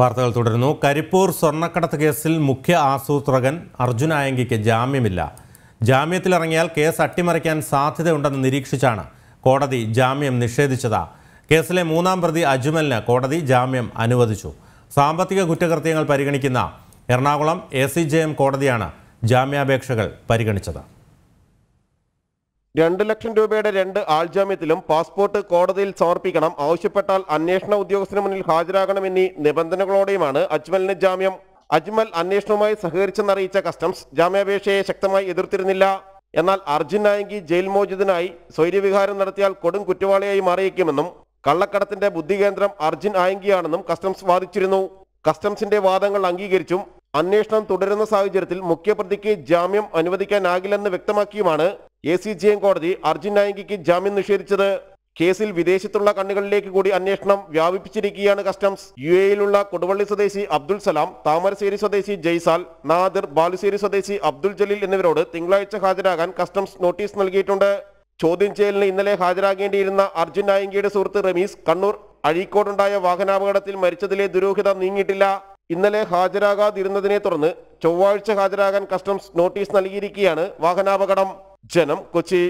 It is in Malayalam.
വാർത്തകൾ തുടരുന്നു. കരിപ്പൂർ സ്വർണ്ണക്കടത്ത് കേസിൽ മുഖ്യ ആസൂത്രകൻ അർജുൻ ആയങ്കിക്ക് ജാമ്യമില്ല. ജാമ്യത്തിലിറങ്ങിയാൽ കേസ് അട്ടിമറിക്കാൻ സാധ്യതയുണ്ടെന്ന് നിരീക്ഷിച്ചാണ് കോടതി ജാമ്യം നിഷേധിച്ചത്. കേസിലെ മൂന്നാം പ്രതി അജ്മലിന് കോടതി ജാമ്യം അനുവദിച്ചു. സാമ്പത്തിക കുറ്റകൃത്യങ്ങൾ പരിഗണിക്കുന്ന എറണാകുളം ACJM കോടതിയാണ് ജാമ്യാപേക്ഷകൾ പരിഗണിച്ചത്. 2 ലക്ഷം രൂപയുടെ 2 ആൾജാമ്യത്തിലും പാസ്പോർട്ട് കോടതിയിൽ സമർപ്പിക്കണം, ആവശ്യപ്പെട്ടാൽ അന്വേഷണ ഉദ്യോഗസ്ഥന് മുന്നിൽ ഹാജരാകണം എന്നീ നിബന്ധനകളോടെയുമാണ് അജ്മലിന് ജാമ്യം. അജ്മൽ അന്വേഷണവുമായി സഹകരിച്ചെന്നറിയിച്ച കസ്റ്റംസ് ജാമ്യാപേക്ഷയെ ശക്തമായി എതിർത്തിരുന്നില്ല. എന്നാൽ അർജുൻ നായങ്കി ജയിൽ മോചിതനായി സ്വൈര്യവിഹാരം നടത്തിയാൽ കൊടും കുറ്റവാളിയായി മാറിയേക്കുമെന്നും കള്ളക്കടത്തിന്റെ ബുദ്ധികേന്ദ്രം അർജുൻ നായങ്കിയാണെന്നും കസ്റ്റംസ് വാദിച്ചിരുന്നു. കസ്റ്റംസിന്റെ വാദങ്ങൾ അംഗീകരിച്ചും അന്വേഷണം തുടരുന്ന സാഹചര്യത്തിൽ മുഖ്യപ്രതിക്ക് ജാമ്യം അനുവദിക്കാനാകില്ലെന്ന് വ്യക്തമാക്കിയുമാണ് ACJM കോടതി അർജുൻ നായങ്കിക്ക് ജാമ്യം നിഷേധിച്ചത്. കേസിൽ വിദേശത്തുള്ള കണ്ണുകളിലേക്ക് കൂടി അന്വേഷണം വ്യാപിപ്പിച്ചിരിക്കുകയാണ് കസ്റ്റംസ്. UAE-യിലുള്ള കൊടുവള്ളി സ്വദേശി അബ്ദുൽ സലാം, താമരശ്ശേരി സ്വദേശി ജയ്സാൽ, നാദിർ, ബാലുശ്ശേരി സ്വദേശി അബ്ദുൽ ജലീൽ എന്നിവരോട് തിങ്കളാഴ്ച ഹാജരാകാൻ കസ്റ്റംസ് നോട്ടീസ് നൽകിയിട്ടുണ്ട്. ചോദ്യം ചെയ്യലിന് ഇന്നലെ ഹാജരാകേണ്ടിയിരുന്ന അർജുൻ നായങ്കിയുടെ സുഹൃത്ത് റമീസ് കണ്ണൂർ അഴീക്കോടുണ്ടായ വാഹനാപകടത്തിൽ മരിച്ചതിലെ ദുരൂഹത നീങ്ങിയിട്ടില്ല. ഇന്നലെ ഹാജരാകാതിരുന്നതിനെ തുടർന്ന് ചൊവ്വാഴ്ച ഹാജരാകാൻ കസ്റ്റംസ് നോട്ടീസ് നൽകിയിരിക്കുകയാണ്. വാഹനാപകടം. ജനം, കൊച്ചി.